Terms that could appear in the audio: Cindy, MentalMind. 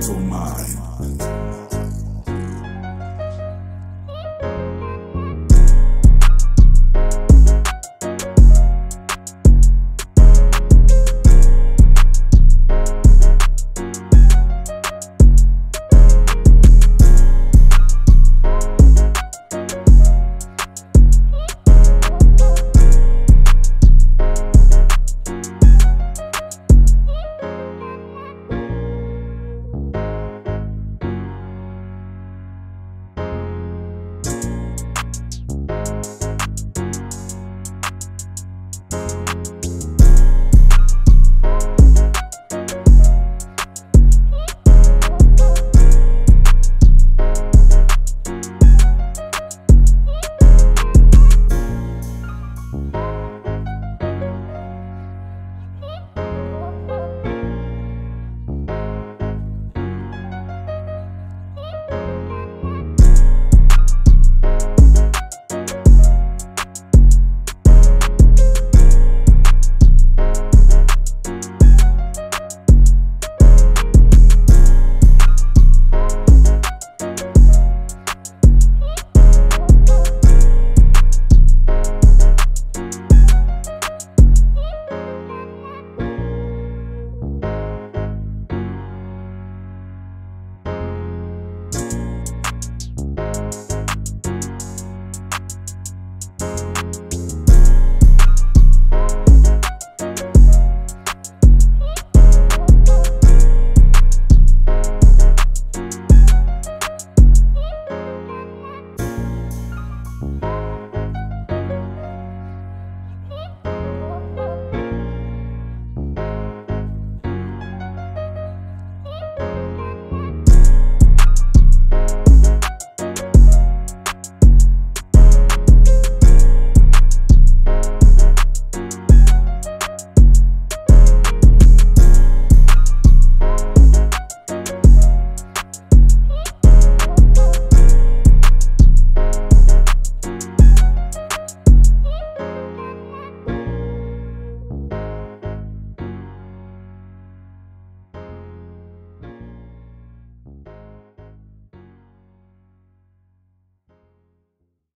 mental mind.